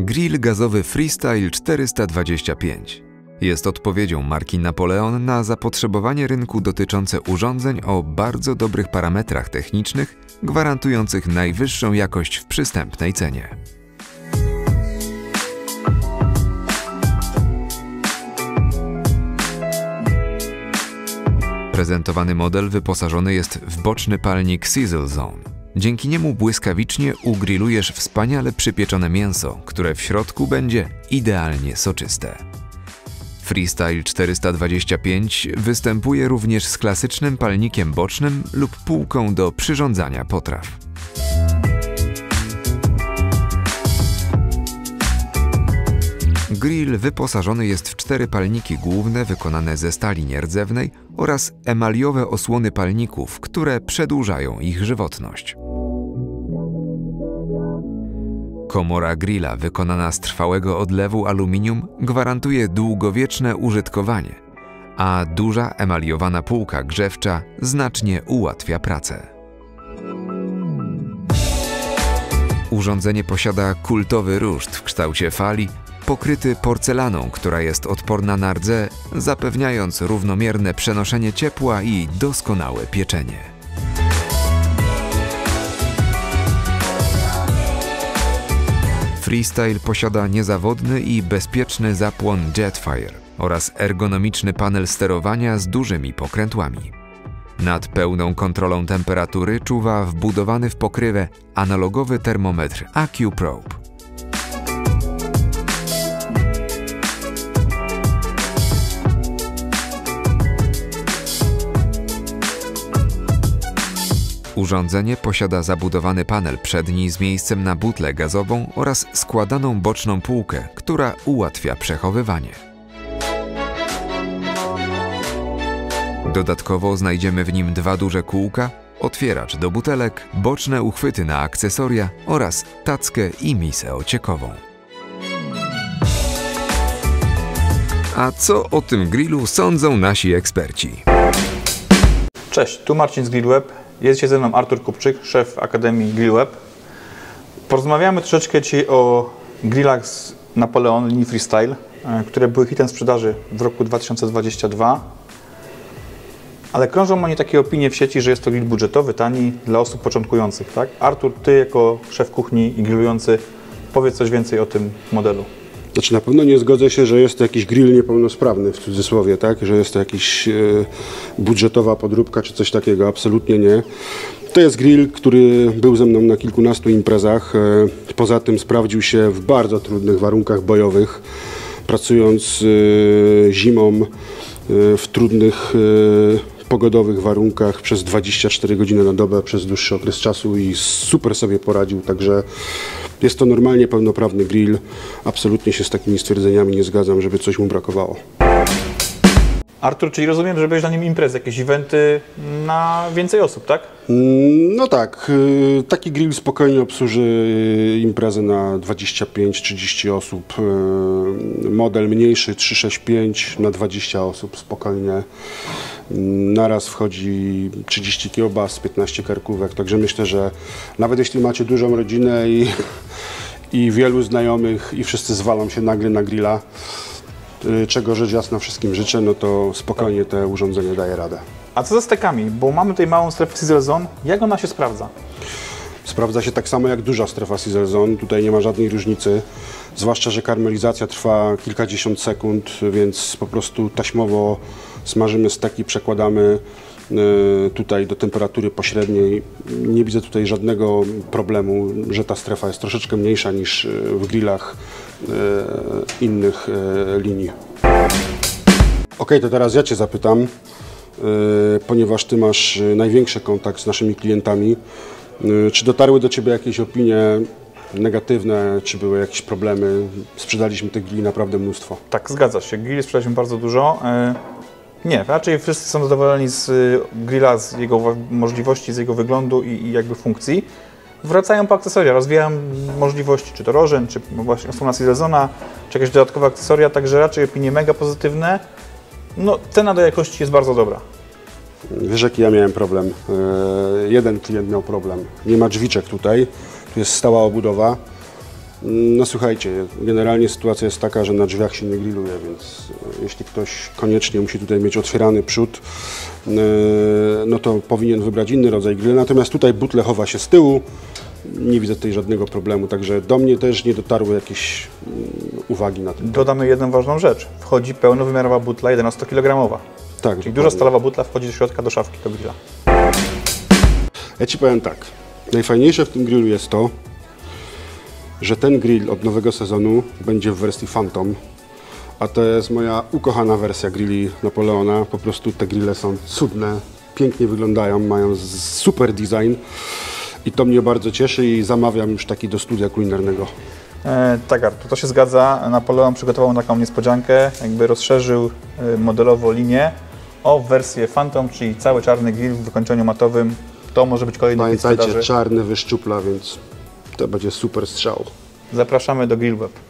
Grill gazowy Freestyle 425 jest odpowiedzią marki Napoleon na zapotrzebowanie rynku dotyczące urządzeń o bardzo dobrych parametrach technicznych, gwarantujących najwyższą jakość w przystępnej cenie. Prezentowany model wyposażony jest w boczny palnik Sizzle Zone. Dzięki niemu błyskawicznie ugrillujesz wspaniale przypieczone mięso, które w środku będzie idealnie soczyste. Freestyle 425 występuje również z klasycznym palnikiem bocznym lub półką do przyrządzania potraw. Grill wyposażony jest w 4 palniki główne wykonane ze stali nierdzewnej oraz emaliowe osłony palników, które przedłużają ich żywotność. Komora grilla wykonana z trwałego odlewu aluminium gwarantuje długowieczne użytkowanie, a duża emaliowana półka grzewcza znacznie ułatwia pracę. Urządzenie posiada kultowy ruszt w kształcie fali, pokryty porcelaną, która jest odporna na rdzę, zapewniając równomierne przenoszenie ciepła i doskonałe pieczenie. Freestyle posiada niezawodny i bezpieczny zapłon JetFire oraz ergonomiczny panel sterowania z dużymi pokrętłami. Nad pełną kontrolą temperatury czuwa wbudowany w pokrywę analogowy termometr Accu-Probe. Urządzenie posiada zabudowany panel przedni z miejscem na butlę gazową oraz składaną boczną półkę, która ułatwia przechowywanie. Dodatkowo znajdziemy w nim 2 duże kółka, otwieracz do butelek, boczne uchwyty na akcesoria oraz tackę i misę ociekową. A co o tym grillu sądzą nasi eksperci? Cześć, tu Marcin z GrillWeb. Jest dzisiaj ze mną Artur Kupczyk, szef Akademii GrillWeb. Porozmawiamy troszeczkę dzisiaj o grillach z Napoleon linii Freestyle, które były hitem sprzedaży w roku 2022. Ale krążą oni takie opinie w sieci, że jest to grill budżetowy, tani, dla osób początkujących, tak? Artur, Ty jako szef kuchni i grillujący powiedz coś więcej o tym modelu. Znaczy, na pewno nie zgodzę się, że jest to jakiś grill niepełnosprawny, w cudzysłowie, tak? Że jest to jakaś budżetowa podróbka czy coś takiego. Absolutnie nie. To jest grill, który był ze mną na kilkunastu imprezach. Poza tym sprawdził się w bardzo trudnych warunkach bojowych, pracując zimą w trudnych pogodowych warunkach przez 24 godziny na dobę, przez dłuższy okres czasu i super sobie poradził, także jest to normalnie pełnoprawny grill. Absolutnie się z takimi stwierdzeniami nie zgadzam, żeby coś mu brakowało. Artur, czyli rozumiem, że byłeś na nim imprezy, jakieś eventy na więcej osób, tak? No tak, taki grill spokojnie obsłuży imprezę na 25-30 osób. Model mniejszy 365 na 20 osób spokojnie. Naraz wchodzi 30 kiełbas, 15 karkówek, także myślę, że nawet jeśli macie dużą rodzinę i wielu znajomych i wszyscy zwalą się nagle na grilla, czego rzecz jasna wszystkim życzę, no to spokojnie te urządzenie daje radę. A co ze stekami? Bo mamy tutaj małą strefę Sizzle Zone. Jak ona się sprawdza? Sprawdza się tak samo jak duża strefa Sizzle Zone. Tutaj nie ma żadnej różnicy, zwłaszcza że karmelizacja trwa kilkadziesiąt sekund, więc po prostu taśmowo smażymy steki, przekładamy tutaj do temperatury pośredniej. Nie widzę tutaj żadnego problemu, że ta strefa jest troszeczkę mniejsza niż w grillach innych linii. Ok, to teraz ja Cię zapytam, ponieważ Ty masz największy kontakt z naszymi klientami. Czy dotarły do Ciebie jakieś opinie negatywne, czy były jakieś problemy? Sprzedaliśmy tych grilli naprawdę mnóstwo. Tak, zgadza się. Grilli sprzedaliśmy bardzo dużo. Nie, raczej wszyscy są zadowoleni z grilla, z jego możliwości, z jego wyglądu i jakby funkcji. Wracają po akcesoria, rozwijają możliwości, czy to rożyn, czy właśnie osłona Sizzle Zone'a, czy jakieś dodatkowe akcesoria, także raczej opinie mega pozytywne. No, cena do jakości jest bardzo dobra. Wiesz, jaki ja miałem problem? Jeden klient miał problem. Nie ma drzwiczek tutaj, tu jest stała obudowa. No słuchajcie, generalnie sytuacja jest taka, że na drzwiach się nie grilluje, więc jeśli ktoś koniecznie musi tutaj mieć otwierany przód, no to powinien wybrać inny rodzaj grilla. Natomiast tutaj butle chowa się z tyłu, nie widzę tutaj żadnego problemu, także do mnie też nie dotarły jakieś uwagi na ten. Dodamy jedną ważną rzecz, wchodzi pełnowymiarowa butla 11 kg. Tak, czyli duża stalowa butla wchodzi do środka, do szafki, do grilla. Ja Ci powiem tak, najfajniejsze w tym grillu jest to, że ten grill od nowego sezonu będzie w wersji Phantom, a to jest moja ukochana wersja grilli Napoleona. Po prostu te grille są cudne, pięknie wyglądają, mają super design i to mnie bardzo cieszy i zamawiam już taki do studia kulinarnego. Tak, Artur, to się zgadza. Napoleon przygotował taką niespodziankę, jakby rozszerzył modelowo linię o wersję Phantom, czyli cały czarny grill w wykończeniu matowym. To może być kolejny grill. Pamiętajcie, czarny wyszczupla, więc to będzie super strzał. Zapraszamy do GrillWeb.